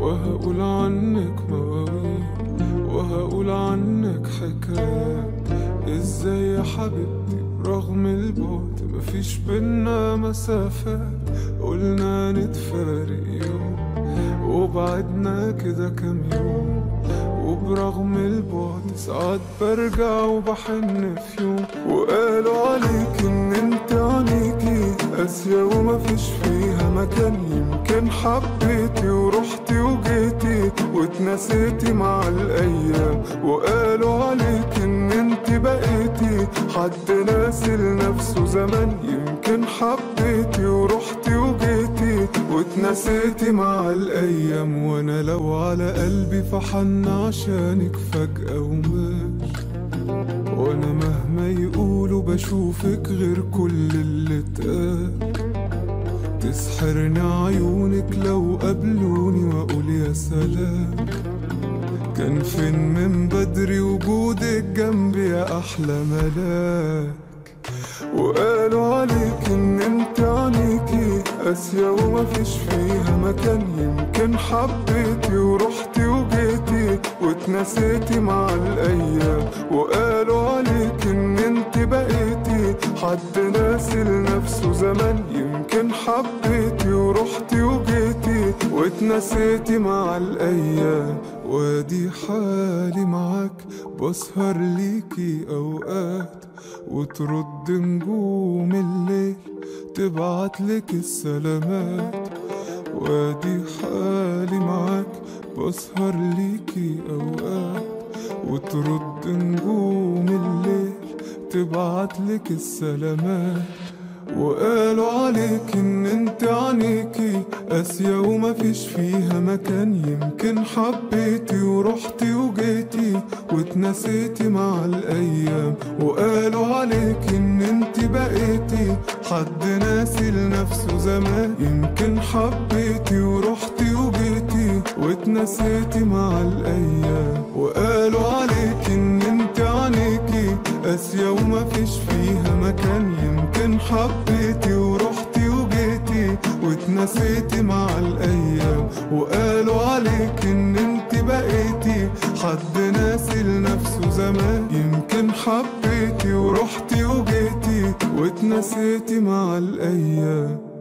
وهقول عنك مواويل وهقول عنك حكايات، ازاي يا حبيبتي رغم البعد مفيش بينا مسافات. قلنا نتفارق يوم وبعدنا كده كام يوم، وبرغم البعد ساعات برجع وبحن في يوم. وقالوا عليك ان انت عينيكي قاسية ومفيش فيها مكان، يمكن حبيتي ورحتي وجيتي واتنسيتي مع الايام. وقالوا عليك ان انت بقيتي حد ناسي لنفسه زمان، يمكن حبيتي ورحتي وجيتي واتنسيتي مع الايام. وانا لو على قلبي فحن عشانك فجأة وماش، وانا مهما يقولوا بشوفك غير كل اللي اتقال. تسحرني عيونك لو قابلوني واقول يا سلام، كان فين من بدري وجودك جنبي يا احلى ملاك. وقالوا عليك ان انت عينيكي قاسية ومفيش فيها مكان، يمكن حبيتي ورحتي وجيتي واتنسيتي مع الايام. وقالوا عليك ان انت بقيتي حد ناسي لنفسه زمان، يمكن حبيتي ورحتي وجيتي واتنسيتي مع الايام. وادي حالي معاك بسهر ليكي اوقات، وترد نجوم الليل تبعتلك السلامات. وادي حالي معاك بسهر ليكي اوقات، وترد نجوم الليل تبعتلك السلامات. وقالوا عليك ان انت عينيكي قاسية ومفيش فيها مكان، يمكن حبيتي ورحتي وجيتي واتنسيتي مع الايام. وقالوا عليك ان انت بقيتي حد ناسي لنفسه زمان، يمكن حبيتي ورحتي وجيتي واتنسيتي مع الايام. وقالوا عليك ان انت عينيكي قاسية ومفيش فيها مكان، يمكن حبيتي ورحتي وجيتي واتنسيتي مع الايام. وقالوا عليك ان انت بقيتي حد ناسي لنفسه زمان، يمكن حبيتي ورحتي وجيتي واتنسيتي مع الايام.